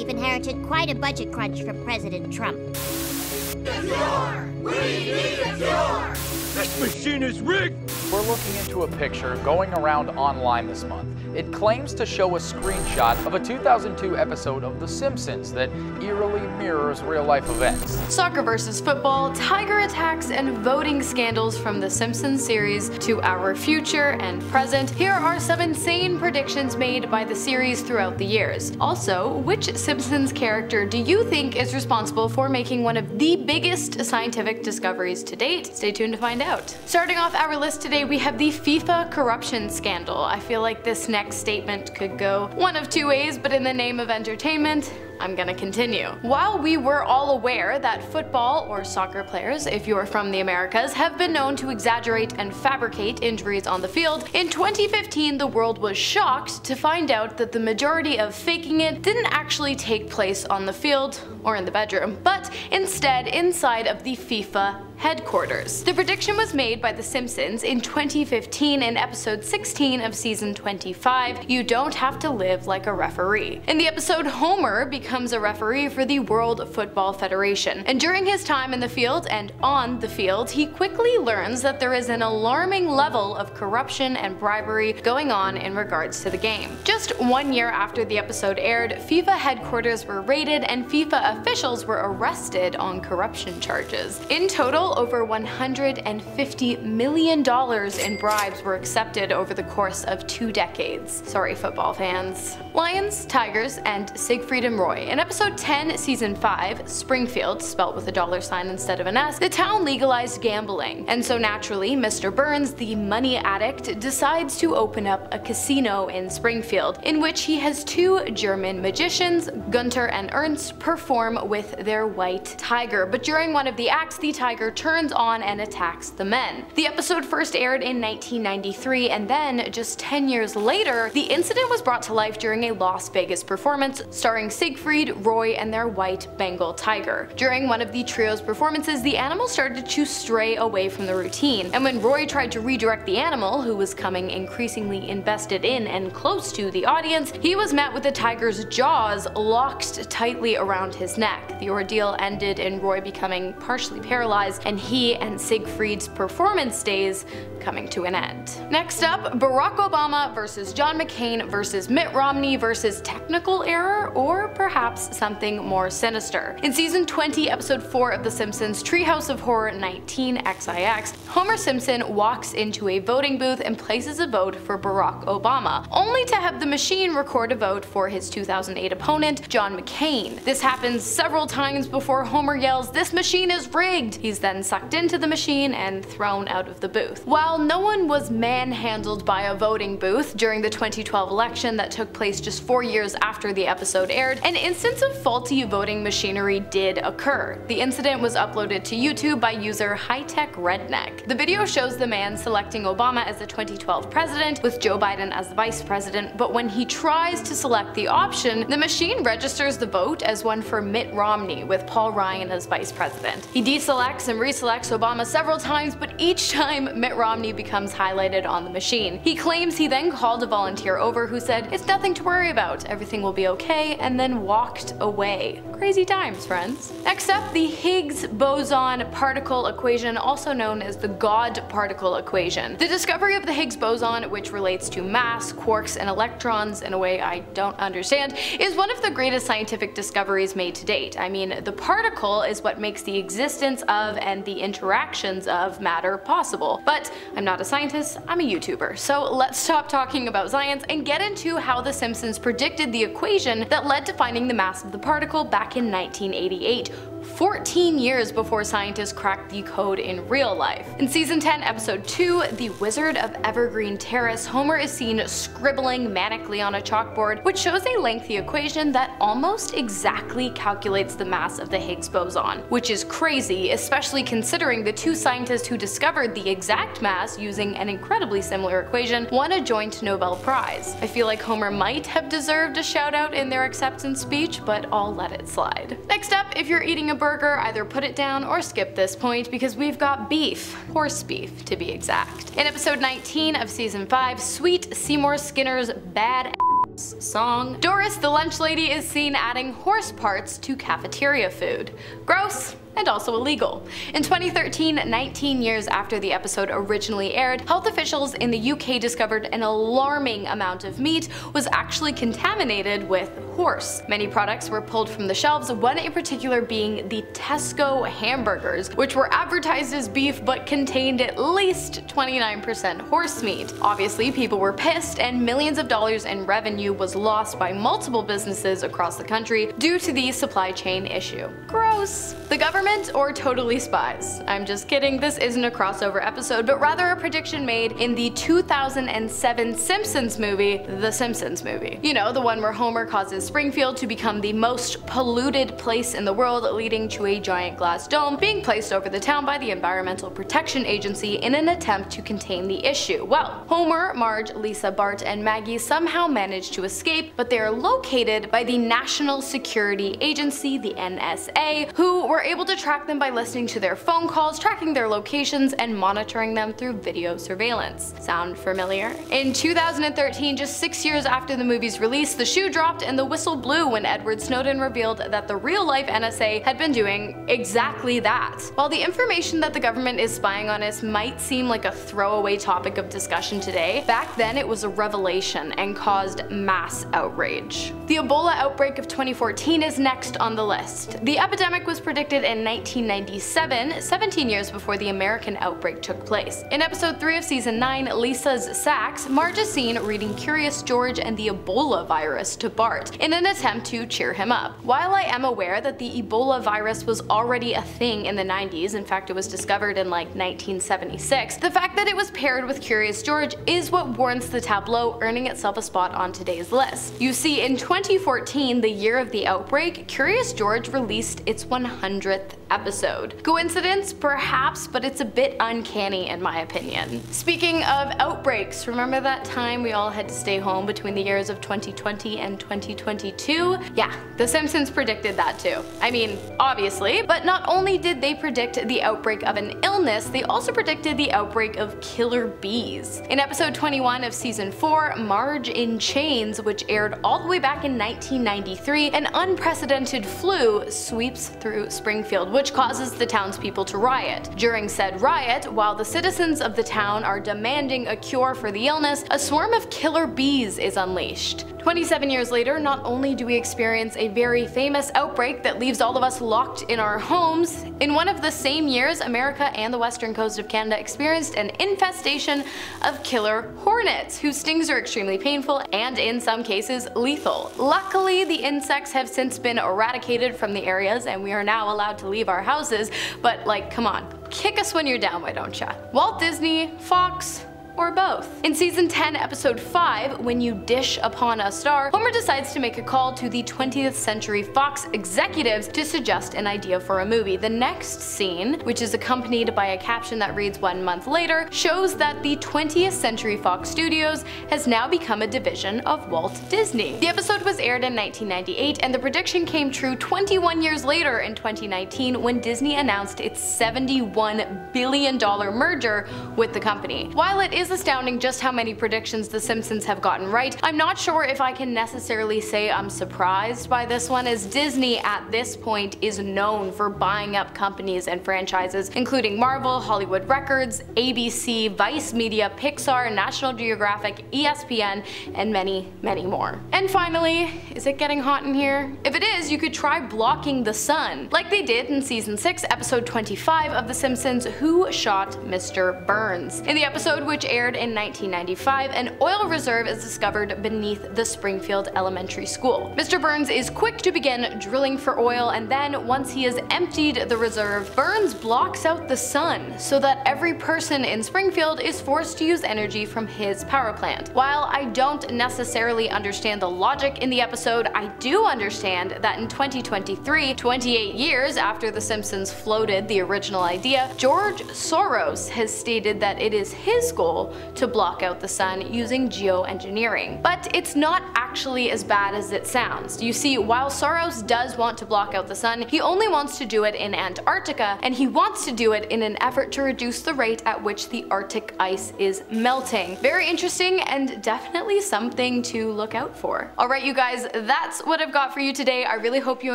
We've inherited quite a budget crunch from President Trump. The cure! We need a cure! This machine is rigged! We're looking into a picture going around online this month. It claims to show a screenshot of a 2002 episode of The Simpsons that eerily mirrors real-life events. Soccer versus football, tiger attacks, and voting scandals from The Simpsons series to our future and present. Here are some insane predictions made by the series throughout the years. Also, which Simpsons character do you think is responsible for making one of the biggest scientific discoveries to date? Stay tuned to find out. Starting off our list today, we have the FIFA corruption scandal. I feel like this next statement could go one of two ways, but in the name of entertainment, I'm gonna continue. While we were all aware that football or soccer players, if you're from the Americas, have been known to exaggerate and fabricate injuries on the field, in 2015 the world was shocked to find out that the majority of faking it didn't actually take place on the field or in the bedroom, but instead inside of the FIFA headquarters. The prediction was made by The Simpsons in 2015 in episode 16 of season 25, You Don't Have to Live Like a Referee. In the episode, Homer becomes a referee for the World Football Federation, and during his time in the field and on the field, he quickly learns that there is an alarming level of corruption and bribery going on in regards to the game. Just 1 year after the episode aired, FIFA headquarters were raided and FIFA officials were arrested on corruption charges. In total, over $150 million in bribes were accepted over the course of 2 decades. Sorry, football fans. Lions, Tigers, and Siegfried and Roy. In episode 10, season 5, Springfield, spelt with $.sign instead of an S, the town legalized gambling. And so naturally, Mr. Burns, the money addict, decides to open up a casino in Springfield, in which he has 2 German magicians, Gunther and Ernst, perform with their white tiger. But during one of the acts, the tiger turns on and attacks the men. The episode first aired in 1993, and then, just 10 years later, the incident was brought to life during a Las Vegas performance starring Siegfried, Roy, and their white Bengal tiger. During one of the trio's performances, the animal started to stray away from the routine, and when Roy tried to redirect the animal, who was coming increasingly invested in and close to the audience, he was met with the tiger's jaws locked tightly around his neck. The ordeal ended in Roy becoming partially paralyzed, and he and Siegfried's performance days coming to an end. Next up, Barack Obama versus John McCain versus Mitt Romney versus technical error or perhaps something more sinister. In season 20, episode 4 of The Simpsons, Treehouse of Horror 19XIX, Homer Simpson walks into a voting booth and places a vote for Barack Obama, only to have the machine record a vote for his 2008 opponent, John McCain. This happens several times before Homer yells, "This machine is rigged!" He's then sucked into the machine and thrown out of the booth. While no one was manhandled by a voting booth during the 2012 election that took place just 4 years after the episode aired, an instance of faulty voting machinery did occur. The incident was uploaded to YouTube by user Hightech Redneck. The video shows the man selecting Obama as the 2012 president, with Joe Biden as the vice president, but when he tries to select the option, the machine registers the vote as one for Mitt Romney, with Paul Ryan as vice president. He deselects and reselects Obama several times, but each time Mitt Romney becomes highlighted on the machine. He claims he then called a volunteer over who said, "It's nothing to worry about, everything will be okay," and then walked away. Crazy times, friends. Next up, the Higgs boson particle equation, also known as the God particle equation. The discovery of the Higgs boson, which relates to mass, quarks, and electrons in a way I don't understand, is one of the greatest scientific discoveries made to date. I mean, the particle is what makes the existence of and the interactions of matter possible. But I'm not a scientist, I'm a YouTuber. So let's stop talking about science and get into how The Simpsons predicted the equation that led to finding the mass of the particle back in 1988. 14 years before scientists cracked the code in real life. In season 10, episode 2, The Wizard of Evergreen Terrace, Homer is seen scribbling manically on a chalkboard, which shows a lengthy equation that almost exactly calculates the mass of the Higgs boson, which is crazy, especially considering the 2 scientists who discovered the exact mass using an incredibly similar equation won a joint Nobel Prize. I feel like Homer might have deserved a shout out in their acceptance speech, but I'll let it slide. Next up, if you're eating a burger, either put it down or skip this point because we've got beef, horse beef to be exact. In episode 19 of season 5, Sweet Seymour Skinner's Bad Trump's song. Doris the lunch lady is seen adding horse parts to cafeteria food. Gross and also illegal. In 2013, 19 years after the episode originally aired, health officials in the UK discovered an alarming amount of meat was actually contaminated with horse. Many products were pulled from the shelves, one in particular being the Tesco hamburgers, which were advertised as beef but contained at least 29% horse meat. Obviously, people were pissed, and millions of dollars in revenue was lost by multiple businesses across the country due to the supply chain issue. Gross. The government or totally spies? I'm just kidding, this isn't a crossover episode, but rather a prediction made in the 2007 Simpsons movie, The Simpsons movie. You know, the one where Homer causes Springfield to become the most polluted place in the world, leading to a giant glass dome being placed over the town by the Environmental Protection Agency in an attempt to contain the issue. Well, Homer, Marge, Lisa, Bart, and Maggie somehow manage to escape, but they are located by the National Security Agency, the NSA, who were able to track them by listening to their phone calls, tracking their locations, and monitoring them through video surveillance. Sound familiar? In 2013, just 6 years after the movie's release, the shoe dropped and the whistle blew when Edward Snowden revealed that the real-life NSA had been doing exactly that. While the information that the government is spying on us might seem like a throwaway topic of discussion today, back then it was a revelation and caused mass outrage. The Ebola outbreak of 2014 is next on the list. The epidemic was predicted in 1997, 17 years before the American outbreak took place. In episode 3 of season 9, Lisa's Sacks, Marge is seen reading Curious George and the Ebola virus to Bart in an attempt to cheer him up. While I am aware that the Ebola virus was already a thing in the 90s, in fact it was discovered in like 1976, the fact that it was paired with Curious George is what warrants the tableau earning itself a spot on today's list. You see, in 2014, the year of the outbreak, Curious George released its 100th episode. Coincidence? Perhaps, but it's a bit uncanny in my opinion. Speaking of outbreaks, remember that time we all had to stay home between the years of 2020 and 2022? Yeah, The Simpsons predicted that too. I mean, obviously, but not only did they predict the outbreak of an illness, they also predicted the outbreak of killer bees. In episode 21 of season 4, Marge in Chains, which aired all the way back in 1993, an unprecedented flu sweeps through Springfield, which causes the townspeople to riot. During said riot, while the citizens of the town are demanding a cure for the illness, a swarm of killer bees is unleashed. 27 years later, not only do we experience a very famous outbreak that leaves all of us locked in our homes, in one of the same years, America and the western coast of Canada experienced an infestation of killer hornets, whose stings are extremely painful and in some cases lethal. Luckily, the insects have since been eradicated from the areas and we are now allowed to leave our houses, but like, come on, kick us when you're down, why don't ya? Walt Disney, Fox, or both. In season 10, episode 5, When You Dish Upon a Star, Homer decides to make a call to the 20th Century Fox executives to suggest an idea for a movie. The next scene, which is accompanied by a caption that reads 1 month later, shows that the 20th Century Fox Studios has now become a division of Walt Disney. The episode was aired in 1998, and the prediction came true 21 years later in 2019 when Disney announced its $71 billion merger with the company. While it is astounding just how many predictions The Simpsons have gotten right, I'm not sure if I can necessarily say I'm surprised by this one, as Disney at this point is known for buying up companies and franchises including Marvel, Hollywood Records, ABC, Vice Media, Pixar, National Geographic, ESPN, and many, many more. And finally, is it getting hot in here? If it is, you could try blocking the sun, like they did in season 6, episode 25 of The Simpsons, Who Shot Mr. Burns? In the episode, which aired in 1995, an oil reserve is discovered beneath the Springfield Elementary School. Mr. Burns is quick to begin drilling for oil, and then once he has emptied the reserve, Burns blocks out the sun so that every person in Springfield is forced to use energy from his power plant. While I don't necessarily understand the logic in the episode, I do understand that in 2023, 28 years after The Simpsons floated the original idea, George Soros has stated that it is his goal fuel to block out the sun using geoengineering. But it's not actually as bad as it sounds. You see, while Soros does want to block out the sun, he only wants to do it in Antarctica, and he wants to do it in an effort to reduce the rate at which the Arctic ice is melting. Very interesting and definitely something to look out for. Alright you guys, that's what I've got for you today. I really hope you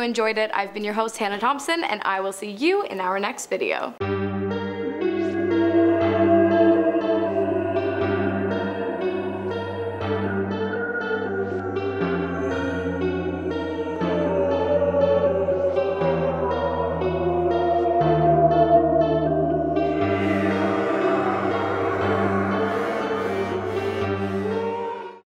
enjoyed it. I've been your host, Hannah Thompson, and I will see you in our next video.